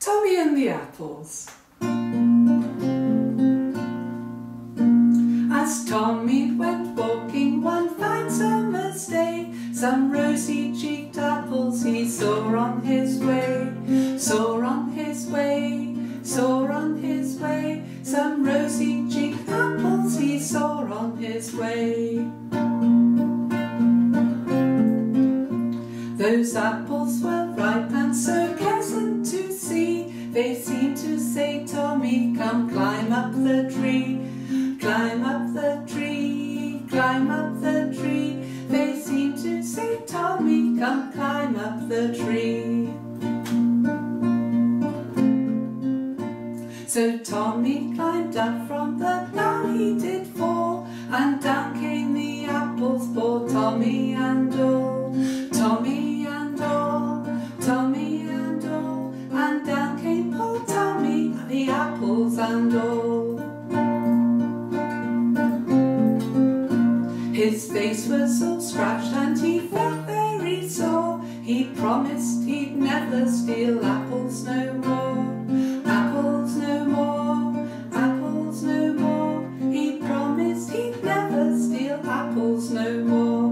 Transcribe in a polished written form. Tommy and the Apples. As Tommy went walking one fine summer's day, some rosy-cheeked apples he saw on his way, saw on his way, saw on his way. Some rosy-cheeked apples he saw on his way. Those apples were ripe and so pleasant to see. They seemed to say, "Tommy, come climb up the tree, climb up the tree, climb up the tree." They seemed to say, "Tommy, come climb up the tree." So Tommy climbed up from the bough, he did fall, and down came the apples, poor Tommy and all. Tommy. And all. His face was all scratched and he felt very sore. He promised he'd never steal apples no more. Apples no more, apples no more. He promised he'd never steal apples no more.